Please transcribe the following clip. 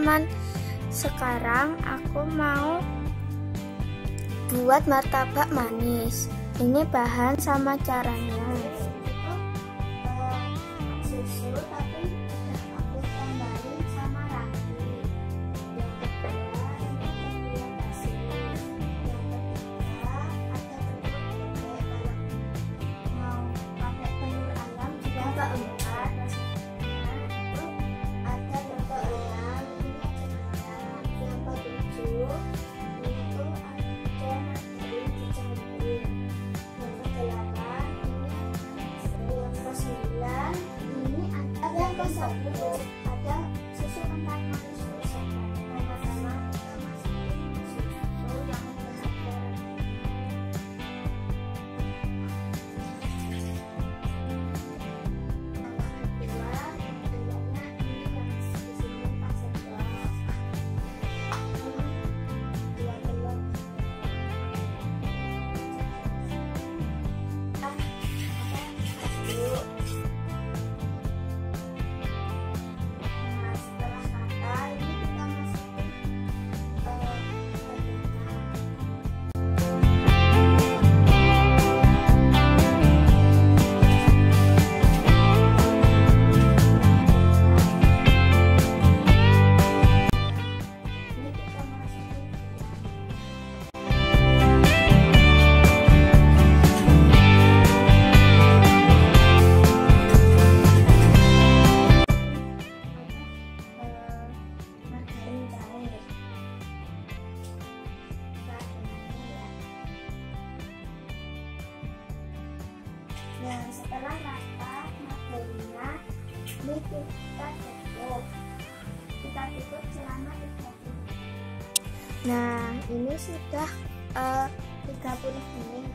teman-teman. Sekarang aku mau buat martabak manis. Ini bahan sama caranya. Susu tapi udah aku tambahin sama ragi. Yang kedua ini yang nasi. Yang ketiga ada telur bebek. Kalau mau pakai telur ayam juga nggak empat. Terus ada yang keenam ini cemilan. Yang ketujuh itu ada margarin dicampurin. Yang kedelapan ini manis. Yang kesembilan ada susu kental manis sama kita masukin susu yang berhasil. Kedua tentunya ini yang di sini pas sebelah dua telur. Nah, setelah rata margarinnya, ini kita tutup. Kita tutup selama 30 menit. Nah, ini sudah 30 menit.